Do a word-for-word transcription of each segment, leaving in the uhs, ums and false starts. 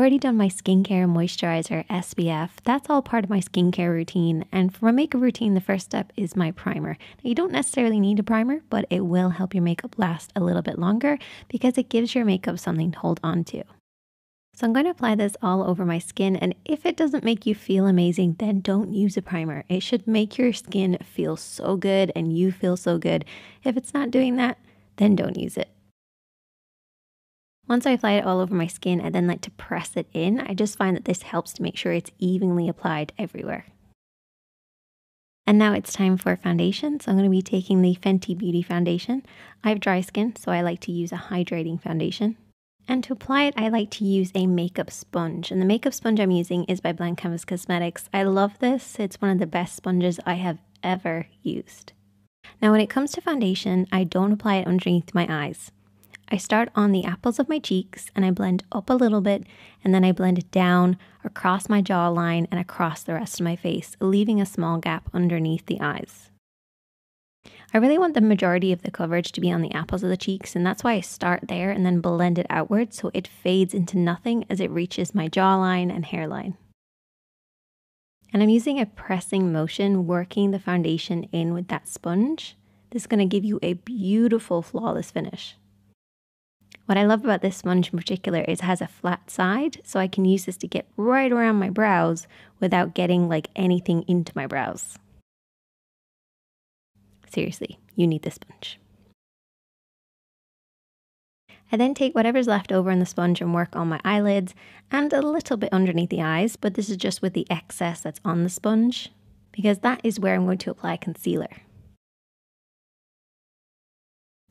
already done my skincare, moisturizer, S P F. That's all part of my skincare routine. And for my makeup routine, the first step is my primer. Now, you don't necessarily need a primer, but it will help your makeup last a little bit longer because it gives your makeup something to hold on to. So I'm going to apply this all over my skin, and if it doesn't make you feel amazing, then don't use a primer. It should make your skin feel so good and you feel so good. If it's not doing that, then don't use it. Once I apply it all over my skin, I then like to press it in. I just find that this helps to make sure it's evenly applied everywhere. And now it's time for foundation. So I'm going to be taking the Fenty Beauty foundation. I have dry skin, so I like to use a hydrating foundation. And to apply it, I like to use a makeup sponge. And the makeup sponge I'm using is by Blank Canvas Cosmetics. I love this. It's one of the best sponges I have ever used. Now, when it comes to foundation, I don't apply it underneath my eyes. I start on the apples of my cheeks and I blend up a little bit, and then I blend it down across my jawline and across the rest of my face, leaving a small gap underneath the eyes. I really want the majority of the coverage to be on the apples of the cheeks, and that's why I start there and then blend it outward so it fades into nothing as it reaches my jawline and hairline. And I'm using a pressing motion, working the foundation in with that sponge. This is going to give you a beautiful, flawless finish. What I love about this sponge in particular is it has a flat side, so I can use this to get right around my brows without getting like anything into my brows. Seriously, you need this sponge. I then take whatever's left over in the sponge and work on my eyelids and a little bit underneath the eyes, but this is just with the excess that's on the sponge, because that is where I'm going to apply concealer.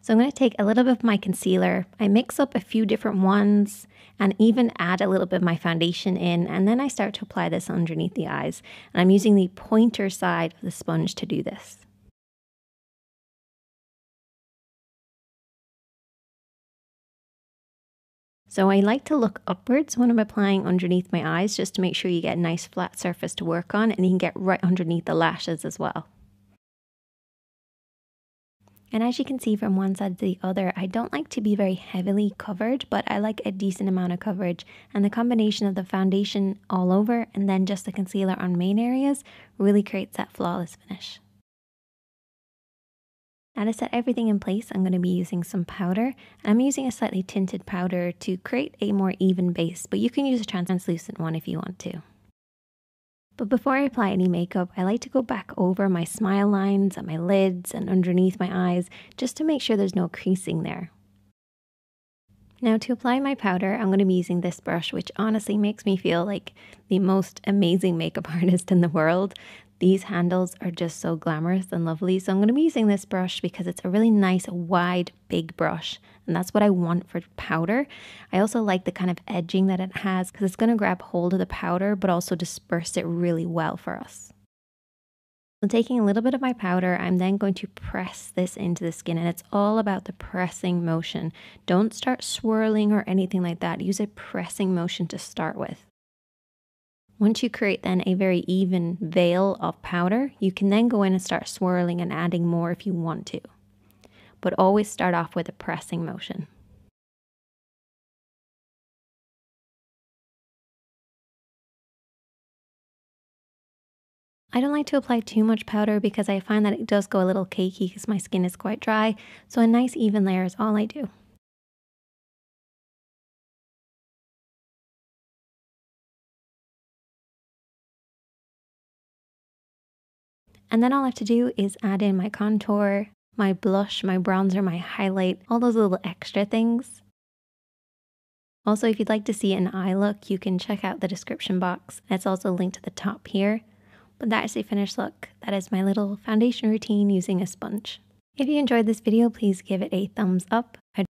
So I'm going to take a little bit of my concealer. I mix up a few different ones and even add a little bit of my foundation in, and then I start to apply this underneath the eyes. And I'm using the pointer side of the sponge to do this. So I like to look upwards when I'm applying underneath my eyes, just to make sure you get a nice flat surface to work on, and you can get right underneath the lashes as well. And as you can see from one side to the other, I don't like to be very heavily covered, but I like a decent amount of coverage, and the combination of the foundation all over and then just the concealer on main areas really creates that flawless finish. Now to set everything in place, I'm going to be using some powder. I'm using a slightly tinted powder to create a more even base, but you can use a translucent one if you want to. But before I apply any makeup, I like to go back over my smile lines and my lids and underneath my eyes just to make sure there's no creasing there. Now to apply my powder, I'm going to be using this brush, which honestly makes me feel like the most amazing makeup artist in the world. These handles are just so glamorous and lovely. So I'm going to be using this brush because it's a really nice, wide, big brush. And that's what I want for powder. I also like the kind of edging that it has because it's going to grab hold of the powder, but also disperse it really well for us. So taking a little bit of my powder, I'm then going to press this into the skin, and it's all about the pressing motion. Don't start swirling or anything like that. Use a pressing motion to start with. Once you create then a very even veil of powder, you can then go in and start swirling and adding more if you want to. But always start off with a pressing motion. I don't like to apply too much powder because I find that it does go a little cakey because my skin is quite dry, so a nice even layer is all I do. And then all I have to do is add in my contour, my blush, my bronzer, my highlight, all those little extra things. Also, if you'd like to see an eye look, you can check out the description box. It's also linked at the top here. But that is the finished look. That is my little foundation routine using a sponge. If you enjoyed this video, please give it a thumbs up. I'd